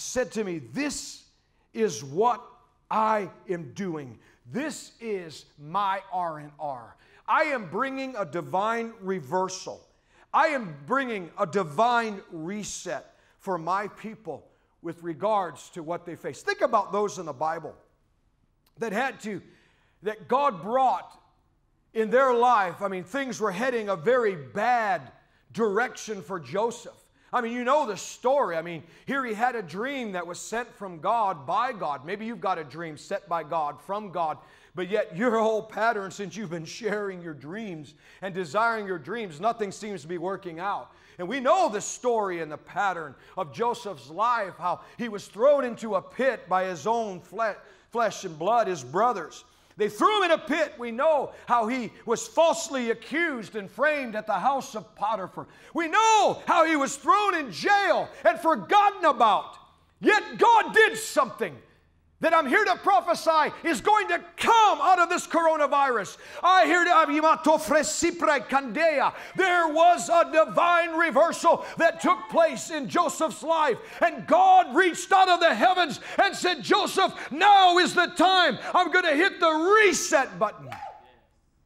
said to me, this is what I am doing. This is my R&R. I am bringing a divine reversal. I am bringing a divine reset for my people with regards to what they face. Think about those in the Bible that God brought in their life. I mean, things were heading a very bad direction for Joseph. I mean, you know the story. I mean, here he had a dream that was sent from God, by God. Maybe you've got a dream set by God, from God, but yet your whole pattern since you've been sharing your dreams and desiring your dreams, nothing seems to be working out. And we know the story and the pattern of Joseph's life, how he was thrown into a pit by his own flesh and blood, his brothers. They threw him in a pit. We know how he was falsely accused and framed at the house of Potiphar. We know how he was thrown in jail and forgotten about. Yet God did something that I'm here to prophesy is going to come out of this coronavirus. I hear there was a divine reversal that took place in Joseph's life. And God reached out of the heavens and said, Joseph, now is the time. I'm going to hit the reset button.